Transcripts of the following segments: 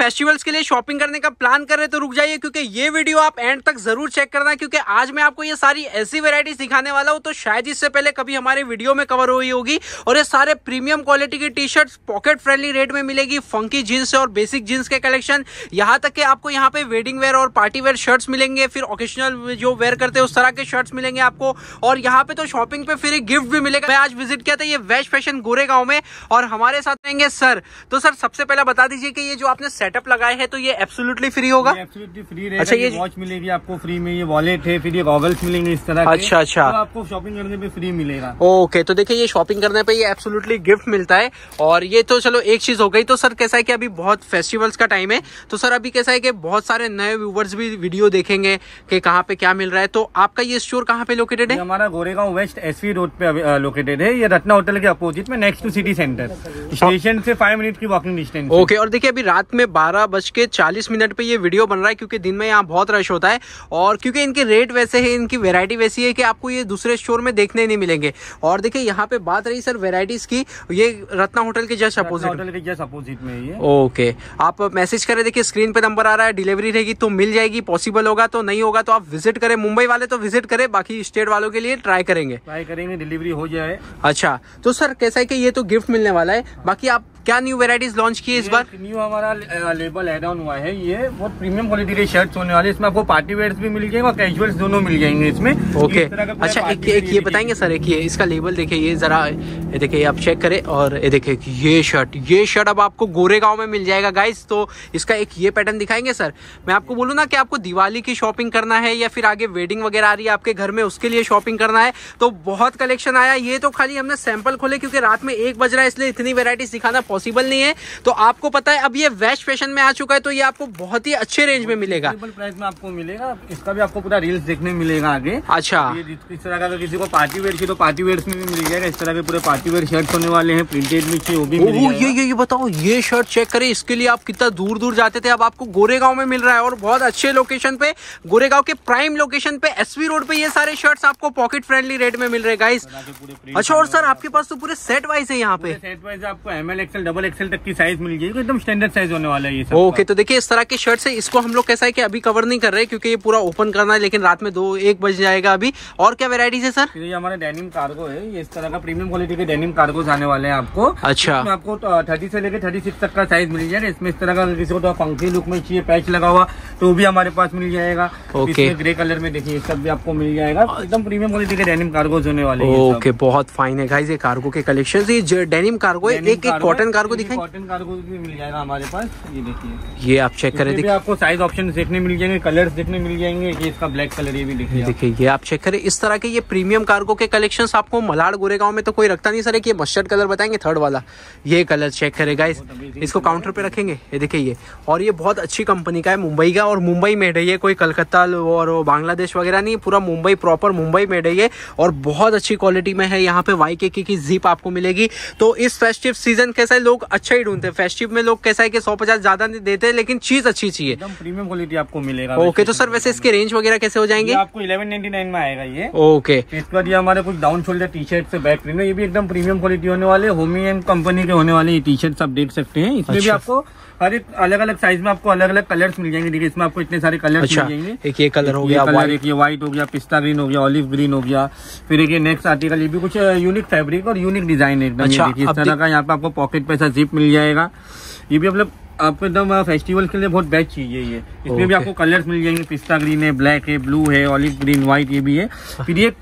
Festivals के लिए shopping करने का प्लान कर रहे तो रुक जाइए, क्योंकि ये वीडियो आप एंड तक जरूर चेक करना, क्योंकि आज मैं आपको ये सारी ऐसी वैरायटीज दिखाने वाला हूं तो शायद इससे पहले कभी हमारे वीडियो में कवर हुई होगी। और ये सारे प्रीमियम क्वालिटी की T shirt pocket friendly rate में मिलेगी, फंकी जींस और बेसिक जींस के कलेक्शन, यहाँ तक कि आपको यहाँ पे वेडिंग वेयर और पार्टी वेयर शर्ट्स मिलेंगे, फिर ओकेशनल जो वेयर करते हैं उस तरह के शर्ट्स मिलेंगे आपको। और यहाँ पे तो शॉपिंग पे फिर गिफ्ट भी मिलेगा। मैं आज विजिट किया था ये वेस्ट फैशन गोरेगांव में और हमारे साथ रहेंगे सर। तो सर सबसे पहले बता दीजिए कि ये जो आपने सेटअप लगाए हैं तो ये एब्सोल्युटली फ्री होगा? एब्सोल्युटली फ्री रहेगा। अच्छा, ये वॉच मिलेगी आपको फ्री में, ये वॉलेट है, फिर ये गॉगल्स मिलेंगे इस तरह के। अच्छा अच्छा, आपको शॉपिंग करने पे फ्री मिलेगा। ओके, तो देखिए ये शॉपिंग करने पे ये एब्सोल्युटली गिफ्ट मिलता है। और ये तो चलो एक चीज हो गई। तो सर कैसा है कि अभी बहुत फेस्टिवल्स का टाइम है, तो सर अभी कैसा है कि बहुत सारे नए व्यूवर्स भी वीडियो देखेंगे कि कहाँ पे क्या मिल रहा है, तो आपका ये स्टोर कहाँ पे लोकेटेड है? हमारा गोरेगांव वेस्ट SV रोड पे लोकेटेड है, ये रत्ना होटल के अपोजिट में, next to city centre, station से 5 मिनट की वॉकिंग डिस्टेंस। ओके, और देखिए अभी रात में 12:40 पे ये वीडियो बन रहा है, क्योंकि दिन में यहाँ बहुत रश होता है और क्योंकि इनके रेट वैसे है, इनकी वेरायटी वैसी है कि आपको ये दूसरे स्टोर में देखने नहीं मिलेंगे। और देखिए यहाँ पे बात रही सर वेरायटीज की, ये रत्ना होटल के जस्ट अपोजिट में ही है। ओके, आप मैसेज करें, देखिए स्क्रीन पे नंबर आ रहा है, डिलीवरी रहेगी तो मिल जाएगी, पॉसिबल होगा तो नहीं होगा तो आप विजिट करें। मुंबई वाले तो विजिट करें, बाकी स्टेट वालों के लिए ट्राई करेंगे डिलीवरी हो जाए। अच्छा, तो सर कैसा है कि ये तो गिफ्ट मिलने वाला है, बाकी आप क्या न्यू वेराइटीज लॉन्च की है इस बार? न्यू हमारा लेबल एड ऑन हुआ है, ये बहुत प्रीमियम क्वालिटी के शर्ट्स होने वाले, इसमें आपको पार्टी वेयर्स भी मिल जाएंगे और कैजुअल्स दोनों मिल जाएंगे इसमें। ओके, अच्छा एक ये बताएंगे सर, एक ये इसका लेबल देखिए, ये जरा देखिए आप चेक करें, और ये देखिए ये शर्ट अब आपको गोरेगांव में मिल जाएगा गाइस। तो इसका एक ये पैटर्न दिखाएंगे सर। मैं आपको बोलूँ ना कि आपको दिवाली की शॉपिंग करना है या फिर आगे वेडिंग वगैरह आ रही है आपके घर में, उसके लिए शॉपिंग करना है तो बहुत कलेक्शन आया। ये तो खाली हमने सैंपल खोले, क्योंकि रात में 1 बज रहा है, इसलिए इतनी वेराइटीज दिखाना पॉसिबल नहीं है। तो आपको पता है अब ये वेस्ट फैशन में आ चुका है, तो ये आपको बहुत ही अच्छे रेंज में मिलेगा, प्राइस में आपको मिलेगा। इसका भी आपको पूरा रील्स देखने मिलेगा आगे। अच्छा, ये इस तरह का अगर किसी को पार्टी वेयर की तो पार्टी वेयर में भी मिल जाएगा, इस तरह के पूरे पार्टी वेयर शर्ट होने वाले हैं, प्रिंटेड भी चाहिए वो भी मिल जाएगा। ये बताओ, ये शर्ट चेक करें, इसके लिए आप कितना दूर दूर जाते थे, अब आपको गोरेगांव में मिल रहा है और बहुत अच्छे लोकेशन पे, गोरेगांव के प्राइम लोकेशन पे SV रोड पे ये सारे शर्ट्स आपको पॉकेट फ्रेंडली रेट में मिल रहे गाइस। अच्छा, और सर आपके पास तो पूरे सेट वाइज है, यहाँ पे सेट वाइज आपको ML XL डबल XL तक की साइज मिल जाएगी, एकदम स्टैंडर्ड साइज होने वाला है ये सब। ओके, तो देखिए इस तरह के शर्ट है, इसको हम लोग कैसा है कि अभी कवर नहीं कर रहे क्योंकि ये पूरा ओपन करना है, लेकिन रात में 2-1 बज जाएगा अभी। और क्या वेराइटीज है सर? ये हमारा डेनिम कार्गो है, ये इस तरह का प्रीमियम क्वालिटी के डेनिम कार्गोज आने वाले हैं आपको। अच्छा, आपको 30 से लेके 36 तक का साइज मिल जाएगा। इसमें इस तरह का किसी को फंकी लुक में चाहिए, पैच लगा हुआ तो भी हमारे पास मिल जाएगा। ओके, ग्रे कलर में देखिए सब भी आपको मिल जाएगा, एकदम प्रीमियम क्वालिटी के डेनिम कार्गोज होने वाले हैं। ओके, बहुत फाइन है गाइस ये कार्गो के कलेक्शन। ये डेनिम कार्गो है, एक एक कॉटन कार्गो दिखाएं। कॉटन कार्गो भी मिल जाएगा हमारे पास, ये देखिए, ये आप चेक करें, देखिए आपको साइज ऑप्शन देखने मिल जाएंगे, कलर्स देखने मिल जाएंगे। ये इसका ब्लैक कलर, ये भी देखिए, ये आप चेक करें। इस तरह के ये प्रीमियम कार्गो के कलेक्शन आपको मलाड गोरेगांव में तो कोई रखता नहीं सर। एक ये मस्टर्ड कलर बताएंगे, थर्ड वाला, ये कलर चेक करें गाइस, इसको काउंटर पे रखेंगे, ये देखिए ये। और ये बहुत अच्छी कंपनी का है, मुंबई का, और मुंबई मेड है ये, कोई कलकत्ता और बांग्लादेश वगैरह नहीं, पूरा मुंबई, प्रॉपर मुंबई मेड है ये, और बहुत अच्छी क्वालिटी में है। यहाँ पे YKK की जीप आपको मिलेगी। तो इस फेस्टिव सीजन कैसा है, लोग अच्छा ही ढूंढते हैं, फेस्टिव में लोग कैसा है कि 100-150 ज्यादा नहीं देते, लेकिन चीज अच्छी चाहिए, एकदम प्रीमियम क्वालिटी आपको मिलेगा। ओके, तो सर वैसे इसके रेंज वगैरह कैसे हो जाएंगे? आपको 1199 में आएगा ये। ओके, इसका ये हमारे कुछ डाउन शोल्डर टी शर्ट से बैक प्रिंट, ये भी एकदम प्रीमियम क्वालिटी होने वाले, होमी एंड कंपनी के होने वाले टी शर्ट आप देख सकते हैं। इसमें भी आपको हर एक अलग अलग साइज में आपको अलग अलग कलर्स मिल जाएंगे। देखिए इसमें आपको इतने सारे कलर्स मिल जाएंगे, एक ये कलर हो गया, एक ये व्हाइट हो गया, पिस्ता ग्रीन हो गया, ऑलिव ग्रीन हो गया, फिर एक नेक्स्ट आर्टिकल, ये भी कुछ यूनिक फैब्रिक और यूनिक डिजाइन है एकदम। इस तरह का यहाँ पे आपको पॉकेट पैसा जिप मिल जाएगा, ये भी मतलब आपको एकदम फेस्टिवल के लिए बहुत बेस्ट चीज है ये। इसमें भी आपको कलर्स मिल जाएंगे, पिस्ता ग्रीन है, ब्लैक है, ब्लू है, ऑलिव ग्रीन, व्हाइट, ये भी है। फिर ये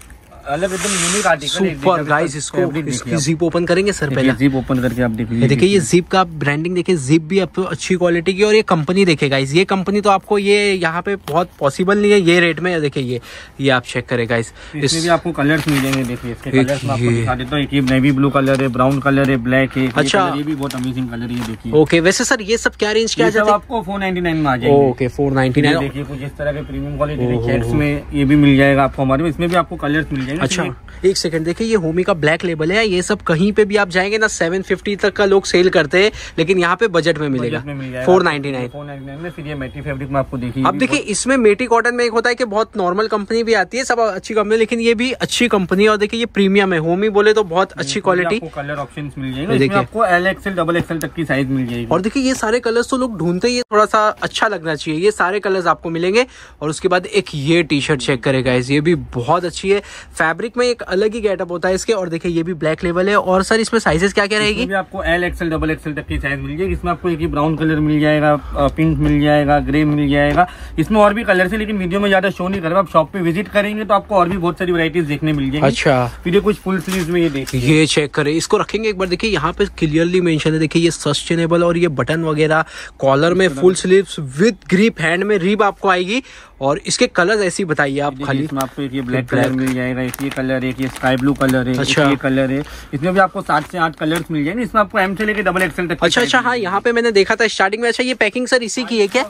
अलग एकदम यूनिक आर्टिकल है सुपर गाइस। इसकी जीप ओपन करेंगे सर, पहले जीप ओपन करके आप देख लीजिए। देखिए ये जीप का ब्रांडिंग देखिए, जीप भी आपको अच्छी क्वालिटी की, और ये कंपनी देखिए गाइस, ये कंपनी तो आपको ये यहाँ पे बहुत पॉसिबल नहीं है ये रेट में। देखिए ये आप चेक करें गाइस, इसमें भी आपको कलर्स मिल जाएंगे। देखिए इसके कलर्स में आपको दिखा देता हूं, एक ये नेवी ब्लू कलर है, ब्राउन कलर है, ब्लैक है। अच्छा, ये भी बहुत अमेजिंग कलर है, ये देखिए। ओके, वैसे सर ये सब क्या रेंज के आ जाएगा? आपको 499 में आ जाएगा। ओके, 499। देखिए कुछ इस तरह के प्रीमियम क्वालिटी के शर्ट्स में ये भी मिल जाएगा आपको हमारे, इसमें भी आपको कलर्स मिल जाएंगे। है। अच्छा एक सेकंड देखिए, ये होमी का ब्लैक लेबल है। ये सब कहीं पे भी आप जाएंगे ना 750 तक का लोग सेल करते हैं, लेकिन यहाँ पे बजट में मिलेगा 499 में। फिर ये मेटी फैब्रिक में आपको देखिए, अब देखिए इसमें मेटी कॉटन में एक होता है कि बहुत नॉर्मल कंपनी भी आती है, सब अच्छी कंपनी, लेकिन ये भी अच्छी कंपनी है। और देखिए ये प्रीमियम है, होमी बोले तो बहुत अच्छी क्वालिटी। कलर ऑप्शन मिल जाएंगे आपको, एल एक्सएल डबल एक्सएल तक की साइज मिल जाएगी। और देखिए ये सारे कलर्स तो लोग ढूंढते ही, थोड़ा सा अच्छा लगना चाहिए, ये सारे कलर्स आपको मिलेंगे। और उसके बाद एक ये टी शर्ट चेक करेगा, ये भी बहुत अच्छी है, फैब्रिक में एक अलग ही गेटअप होता है इसके। और देखिए ये भी ब्लैक लेवल है। और सर इसमें साइजेस क्या क्या रहेगी? आपको एल एक्सएल डबल एक्सएल तक की साइज मिल जाएगी। इसमें आपको एक ही ब्राउन कलर मिल जाएगा, पिंक मिल जाएगा, ग्रे मिल जाएगा, इसमें और भी कलर है, लेकिन वीडियो में ज्यादा शो नहीं कर रहा। आप शॉप पे विजिट करेंगे तो आपको और भी बहुत सारी वैरायटीज देखने मिल जाएगी। अच्छा फिर ये कुछ फुल स्लीव्स में, ये देखिए ये चेक करें, इसको रखेंगे एक बार। देखिए यहाँ पे क्लियरली मेंशन है, देखिए ये सस्टेनेबल और ये बटन वगैरह, कॉलर में full sleeves with grip, hand में रीब आपको आएगी। और इसके कलर ऐसे बताइए आप खाली। इसमें आपको एक ये ब्लैक कलर मिल जाएगा, एक ये कलर, एक ये स्काई ब्लू कलर है, अच्छा ये कलर है। इसमें भी आपको 7 से 8 कलर्स मिल जाएंगे। इसमें आपको एम से लेके डबल एक्सएल तक। अच्छा अच्छा हाँ, यहाँ पे मैंने देखा था स्टार्टिंग में। अच्छा ये पैकिंग सर इसी की है क्या?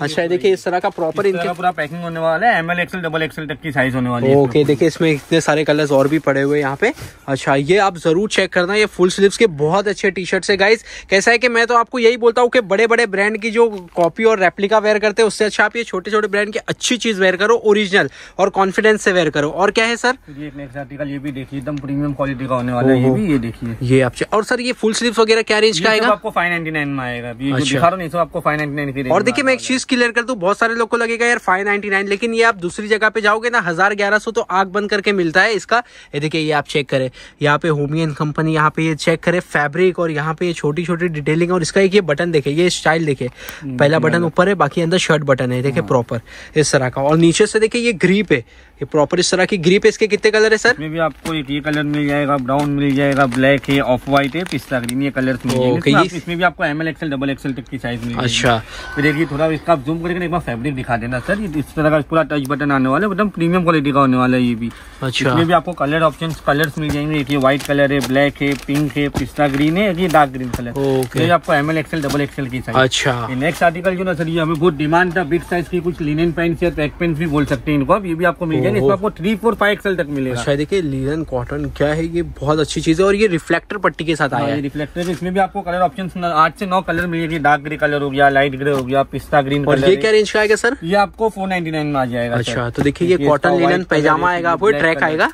अच्छा देखिए इस तरह का प्रॉपर इनका पूरा पैकिंग होने वाला है, M L XL double XL तक की साइज होने वाली है। ओके देखिए इसमें इतने सारे कलर्स और भी पड़े हुए यहाँ पे। अच्छा ये आप जरूर चेक करना, ये फुल स्लीव्स के बहुत अच्छे टी शर्ट्स है गाइज। कैसा है कि मैं तो आपको यही बोलता हूँ कि बड़े बड़े ब्रांड की जो कॉपी और रेप्लिका वेयर करते हैं, उससे अच्छा आप ये छोटे छोटे ब्रांड की अच्छी चीज वेयर करो, ओरिजिनल और कॉन्फिडेंस से वेयर करो। और क्या है सर ये नेक्स्ट आर्टिकल, ये भी देखिए एकदम प्रीमियम क्वालिटी का होने वाला है ये भी। ये देखिए ये आप। और सर ये फुल स्लीव्स वगैरह क्या रेंज का आएगा? आपको 599 में आएगा। ये जो दिखा रहा हूं नहीं सो आपको 599 की रेंज। और देखिए मैं एक चीज क्लियर कर दूं, बहुत सारे लोग को लगेगा यार 599, लेकिन ये आप दूसरी जगह पे जाओगे ना 1000-1100 तो आग बंद करके मिलता है इसका। ये देखिए ये आप चेक करें, यहाँ पे होमी एंड कंपनी, यहाँ पे ये चेक करे फैब्रिक, और यहाँ पे छोटी छोटी डिटेलिंग। और इसका एक ये बटन देखे, ये स्टाइल देखे, पहला बटन ऊपर है, बाकी अंदर शर्ट बटन है, देखे प्रॉपर इस तरह का। और नीचे से देखिए ये ग्रीप है, ये प्रॉपर इस तरह की ग्रीप है। इसके कितने कलर है सर? में भी आपको एक ये कलर मिल जाएगा, ब्राउन मिल जाएगा, ब्लैक है, ऑफ व्हाइट है, पिस्ता ग्रीन, ये कलर मिल जाएंगे। इसमें भी आपको एमएल एक्सएल डबल एक्सएल तक की साइज मिल। अच्छा देखिए थोड़ा इसका आप जूम करके एक बार फैब्रिक दिखा देना सर, इस तरह का पूरा टच बटन आने वाला है, एकदम प्रीमियम क्वालिटी का होने वाला है ये भी। अच्छा इसमें भी आपको कलर ऑप्शन कलर्स मिल जाएंगे, एक ये व्हाइट कलर है, ब्लैक है, पिंक है, पिस्ता ग्रीन है, ये डार्क ग्रीन कलर, आपको एमएल एक्सएल डबल एक्सएल की साइज। अच्छा नेक्स्ट आर्टिकल जो ना सर, ये हमें बहुत डिमांड था बिग साइज की, कुछ लिनन पैंट्स या ट्रैक पैंट्स भी बोल सकते हैं इनको आप, ये भी आपको मिल जाएंगे। इसमें आपको 3-4-5 एक्सएल तक मिलेगा। अच्छा देखिए लिनन कॉटन क्या है, ये बहुत अच्छी चीज है। और ये रिफ्लेक्टर पट्टी के साथ आया है, रिफ्लेक्टर। इसमें भी आपको कलर ऑप्शन 8 से 9 कलर मिलेगी, डार्क ग्रे कलर हो गया, लाइट ग्रे हो गया, पिस्ता ग्रीन। और ये क्या रेंज का आएगा सर? ये आपको 499 में आ जाएगा। अच्छा तो देखिए ये कॉटन लिनन पैजामा आएगा, आपको ट्रैक आएगा,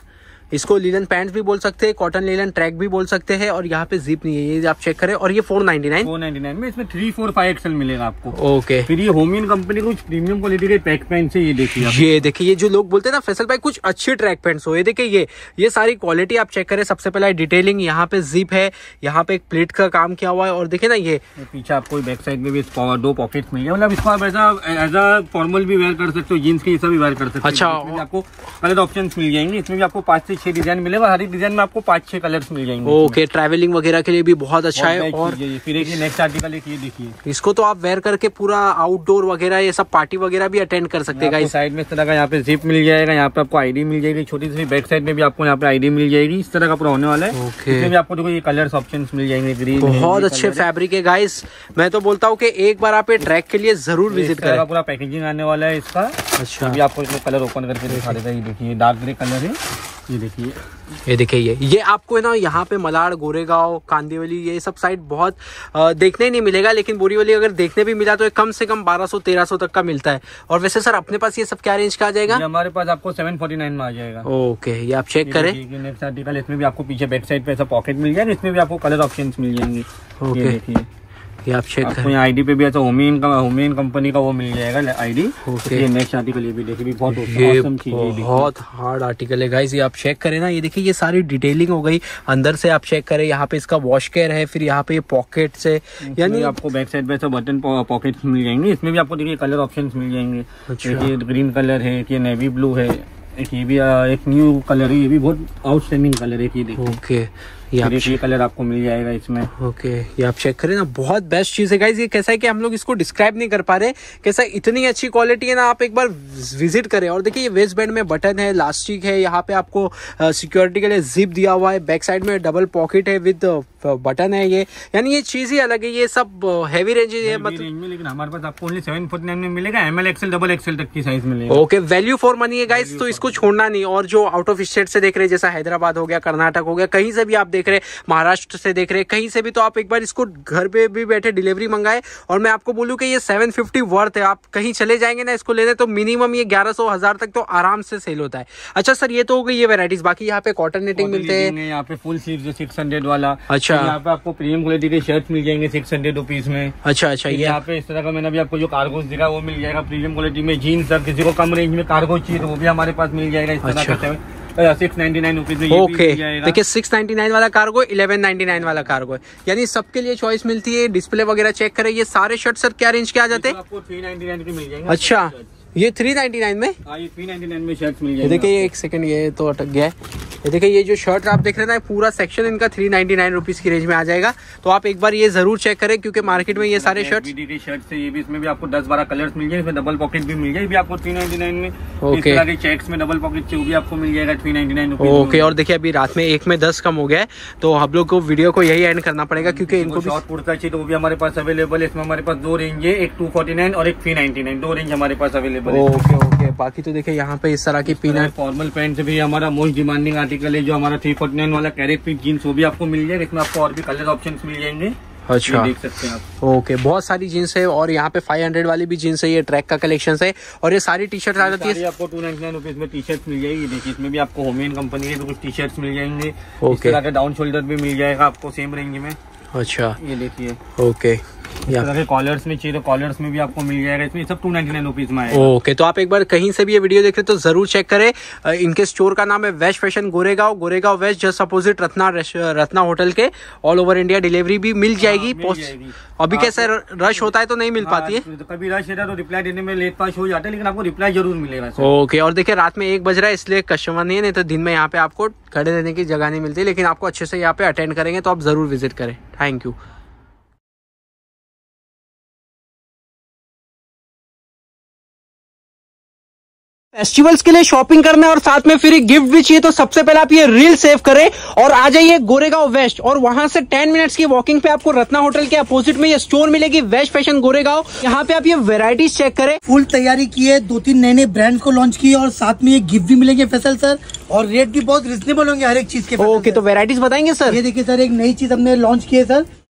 इसको लिनन पैंट्स भी बोल सकते हैं, कॉटन लिनन ट्रैक भी बोल सकते हैं। और यहाँ पे जिप नहीं है, ये आप चेक करें। और ये 499 में इसमें 3-4-5 एक्सएल मिलेगा आपको। ओके फिर ये होमिन कंपनी कुछ प्रीमियम क्वालिटी के ट्रैक पैंट्स है, ये देखिए आप। ये देखिए ये जो लोग बोलते हैं ना फैसल भाई कुछ अच्छे ट्रैक पैंट्स हो, ये देखिए ये सारी क्वालिटी आप चेक करें। सबसे पहले डिटेलिंग, यहाँ पे जिप है, यहाँ पे एक प्लेट का काम किया हुआ है। और देखिये ना ये पीछे आपको बैक साइड में भी 2 पॉकेट मिल गया, मतलब इसको आप एज अ फॉर्मल भी वेयर कर सकते हो, जींस के भी वेयर कर सकते हो। अच्छा आपको कलर ऑप्शन मिल जाएंगे, इसमें भी आपको 5-6 डिजाइन मिलेगा, हर एक डिजाइन में आपको 5-6 कलर्स मिल जाएंगे। ओके ट्रैवलिंग वगैरह के लिए भी बहुत अच्छा है। और फिर एक नेक्स्ट आर्टिकल एक ये देखिए, इसको तो आप वेयर करके पूरा आउटडोर वगैरह ये सब पार्टी वगैरह भी अटेंड कर सकते हैं। साइड में इस तरह का यहाँ पे जिप मिल जाएगा, यहाँ पे आपको आईडी मिल जाएगी, छोटी सी बैक साइड में भी आपको यहाँ पे आईडी मिल जाएगी, इस तरह का पूरा होने वाला है। इसमें भी आपको देखो कलर्स ऑप्शन मिल जाएंगे, ग्रीन बहुत अच्छे फैब्रिक है गाइस। मैं तो बोलता हूँ की एक बार आप ये ट्रैक के लिए जरूर विजिट करें, पूरा पैकेजिंग आने वाला है इसका। अच्छा आपको कलर ओपन करके दिखा देगा, ये देखिए डार्क ग्रे कलर है, ये देखिए ये आपको है ना यहाँ पे मलाड, गोरेगांव, कांदिवली ये सब साइड बहुत देखने नहीं मिलेगा, लेकिन बोरीवली अगर देखने भी मिला तो कम से कम 1200-1300 तक का मिलता है। और वैसे सर अपने पास ये सब क्या रेंज का आ जाएगा? हमारे पास आपको 749 में आ जाएगा। ओके ये आप चेक करें। नेक्स्ट आर्टिकल, इसमें भी आपको पीछे बैक साइड पे ऐसा पॉकेट मिल जाएगा, इसमें भी आपको कलर ऑप्शन मिल जाएंगे। ओके ये आप चेक करें, आईडी पे भी ऐसा होमी कंपनी का वो मिल जाएगा आईडी। ये नेक्स्ट आर्टिकल ये भी देखिए, भी बहुत ऑसम चीज है, बहुत हार्ड आर्टिकल है गाइस, ये आप चेक करें ना। ये देखिए ये सारी डिटेलिंग हो गई, अंदर से आप चेक करें, यहाँ पे इसका वॉश केयर है, फिर यहाँ पे पॉकेट से यानी आपको बैक साइड पे ऐसा बटन पॉकेट मिल जाएंगे। इसमें भी आपको देखिए कलर ऑप्शन मिल जाएंगे, ग्रीन कलर है, ये नेवी ब्लू है, एक ये भी एक न्यू कलर है, ये भी बहुत आउटस्टैंडिंग कलर है, ये देखिए। ओके ये कलर आपको मिल जाएगा इसमें। ओके, ये आप चेक करें ना, बहुत बेस्ट चीज़ है गाइज। ये कैसा है कि हम लोग इसको डिस्क्राइब नहीं कर पा रहे, कैसा इतनी अच्छी क्वालिटी है ना। आप एक बार विजिट करें। और देखिए ये वेस्ट बैंड में बटन है, इलास्टिक है, यहाँ पे आपको सिक्योरिटी के लिए जिप दिया हुआ है, बैक साइड में डबल पॉकेट है विद बटन है। ये यानी ये चीज़ ही अलग है। ये सब हैवी रेंज है मतलब, लेकिन हमारे पास आपको ओनली 749 में मिलेगा। एमएल एक्सएल डबल एक्सएल तक की साइज मिलेगी। ओके, वैल्यू फॉर मनी है गाइज, तो इसको छोड़ना नहीं। और जो आउट ऑफ स्टेट से देख रहे हैं, जैसा हैदराबाद हो गया, कर्नाटक हो गया, कहीं से भी आप देख रहे, महाराष्ट्र से देख रहे, कहीं से भी, तो आप एक बार इसको घर पे भी बैठे डिलीवरी मंगाए। और मैं आपको बोलूँ कि ये 750 वर्थ है। आप कहीं चले जाएंगे ना इसको लेने, तो मिनिमम ये 1100-1000 तक तो आराम से सेल होता है। अच्छा सर, ये तो हो गई ये वेराइटीज। बाकी यहाँ पे कॉटन नेटिंग मिलते हैं, यहाँ पे फुल स्लीव जो 600 वाला। अच्छा, यहाँ पे आपको प्रीमियम क्वालिटी के शर्ट मिल जाएंगे 600 रुपीज में। अच्छा अच्छा, यहाँ पे इस तरह का मैंने अभी आपको जो कार्गोज दिखा वो मिल जाएगा प्रीमियम क्वालिटी में। जीन्स अगर किसी को कम रेंज में कार्गो चाहिए वो भी हमारे पास मिल जाएगा इस तरह का 699 रुपीज में। ओके, देखिए 699 वाला कार्गो, 1199 वाला कार्गो, यानी सबके लिए चॉइस मिलती है। डिस्प्ले वगैरह चेक करें। ये सारे शर्ट सर क्या रेंज के आ जाते हैं? आपको 399 के मिल जाएंगे। अच्छा, ये 399 में, ये 399 में शर्ट मिल जाएंगे। देखिए ये एक सेकंड, ये तो अटक गया है। देखिए ये जो शर्ट आप देख रहे हैं ना, पूरा सेक्शन इनका 399 रुपीज की रेंज में आ जाएगा। तो आप एक बार ये जरूर चेक करें, क्योंकि मार्केट में ये सारे शर्ट से ये भी, इसमें भी आपको 10-12 कलर्स मिल जाएंगे। डबल पॉकेट भी मिल जाएगी आपको 399 में। ओके, चेक्स में डबल पॉकेट चाहिए भी आपको मिल जाएगा 399। ओके, और देखिए अभी रात में 1 में 10 कम हो गया है, तो हम लोग को वीडियो को यही एंड करना पड़ेगा, क्योंकि इनको शॉर्ट कुर्ता चाहिए तो वो भी हमारे पास अवेलेबल है। इसमें हमारे पास 2 रेंज है, एक 249 और एक 399, 2 रेंज हमारे पास अवेलेबल है। ओके ओके, बाकी तो देखिए यहाँ पे इस तरह की पीना फॉर्मल पैंट भी हमारा मोस्ट डिमांडिंग आर्टिकल है। जो हमारा 349 वाला कैरेट प्रिंट जीन्स वो भी आपको मिल जाएगा। इसमें आपको और भी कलर ऑप्शंस मिल जाएंगे। अच्छा, देख सकते हैं आप। ओके, बहुत सारी जीन्स है। और यहाँ पे 500 वाली भी जीन्स है। ये ट्रैक का कलेक्शन है। और ये सारी टी शर्ट आ जाती है, आपको 299 रुपीज में टी शर्ट मिल जाएगी। देखिए इसमें भी आपको होमे कंपनी के कुछ टी शर्ट मिल जाएंगे। ओके, डाउन शोल्डर भी मिल जाएगा आपको सेम रेंज में। अच्छा, ये देखिए। ओके, कॉलर्स में चाहिए तो कॉलर्स में भी आपको मिल जाएगा। इसमें सब 299 रुपीज में आएगा। ओके, तो आप एक बार कहीं से भी ये वीडियो देख रहे तो जरूर चेक करें। इनके स्टोर का नाम है waste fashion Goregaon, Goregaon west, just opposite Ratna hotel के। ऑल ओवर इंडिया डिलीवरी भी मिल जाएगी। अभी कैसे रश होता है तो नहीं मिल पाती है, कभी रश है तो रिप्लाई देने में लेट पास हो जाता है, लेकिन आपको रिप्लाई जरूर मिलेगा। ओके, और देखिए रात में 1 बज रहा है, इसलिए कस्टमर नहीं है, नहीं तो दिन में यहाँ पे आपको खड़े रहने की जगह नहीं मिलती, लेकिन आपको अच्छे से यहाँ पे अटेंड करेंगे, तो आप जरूर विजिट करें। Thank you. फेस्टिवल्स के लिए शॉपिंग करना और साथ में फिर गिफ्ट भी चाहिए, तो सबसे पहले आप ये रील सेव करें और आ जाइए गोरेगांव वेस्ट। और वहां से 10 मिनट्स की वॉकिंग पे आपको रत्ना होटल के अपोजिट में ये स्टोर मिलेगी, वेस्ट फैशन गोरेगांव। यहाँ पे आप ये वैरायटीज चेक करें। फुल तैयारी की है, 2-3 नए ब्रांड को लॉन्च किए और साथ में ये गिफ्ट भी मिलेंगे फैसल सर, और रेट भी बहुत रिजनेबल होंगे हर एक चीज के। ओके, तो वैरायटीज बताएंगे सर। ये देखिए सर, एक नई चीज हमने लॉन्च की है सर,